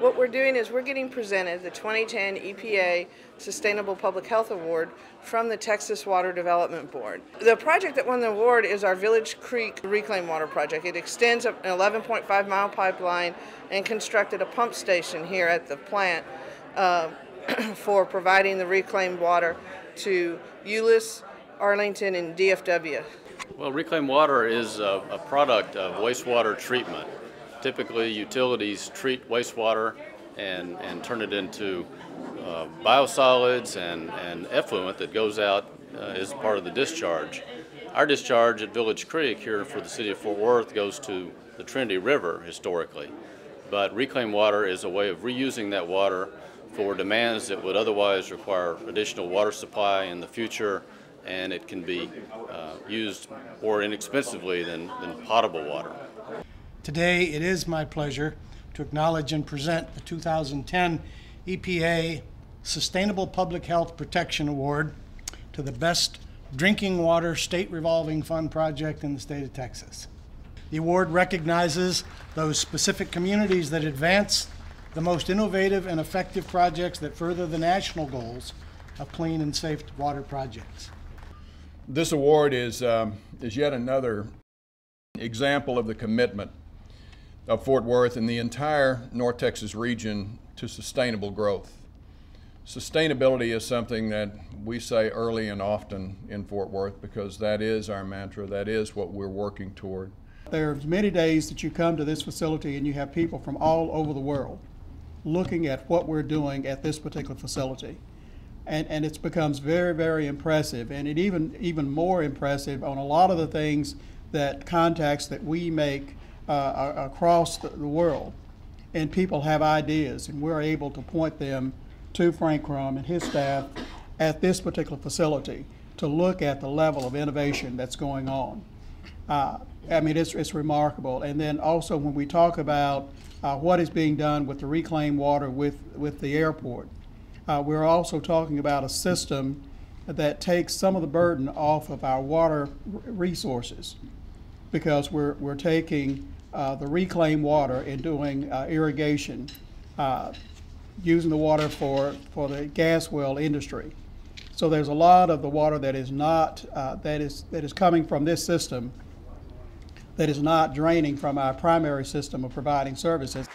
What we're doing is we're getting presented the 2010 EPA Sustainable Public Health Award from the Texas Water Development Board. The project that won the award is our Village Creek Reclaimed Water Project. It extends an 11.5-mile pipeline and constructed a pump station here at the plant for providing the reclaimed water to Euless, Arlington, and DFW. Well, reclaimed water is a product of wastewater treatment. Typically, utilities treat wastewater and turn it into biosolids and effluent that goes out as part of the discharge. Our discharge at Village Creek here for the city of Fort Worth goes to the Trinity River historically. But reclaimed water is a way of reusing that water for demands that would otherwise require additional water supply in the future, and it can be used more inexpensively than potable water. Today, it is my pleasure to acknowledge and present the 2010 EPA Sustainable Public Health Protection Award to the Best Drinking Water State Revolving Fund Project in the state of Texas. The award recognizes those specific communities that advance the most innovative and effective projects that further the national goals of clean and safe water projects. This award is yet another example of the commitment of Fort Worth and the entire North Texas region to sustainable growth. Sustainability is something that we say early and often in Fort Worth because that is our mantra, that is what we're working toward. There are many days that you come to this facility and you have people from all over the world looking at what we're doing at this particular facility. And it becomes very, very impressive, and it even more impressive on a lot of the things that contacts that we make across the world. And people have ideas, and we're able to point them to Frank Crum and his staff at this particular facility to look at the level of innovation that's going on. I mean, it's remarkable. And then also when we talk about what is being done with the reclaimed water with the airport, we're also talking about a system that takes some of the burden off of our water resources, because we're taking the reclaimed water and doing irrigation, using the water for the gas well industry. So there's a lot of the water that is not that is coming from this system that is not draining from our primary system of providing services.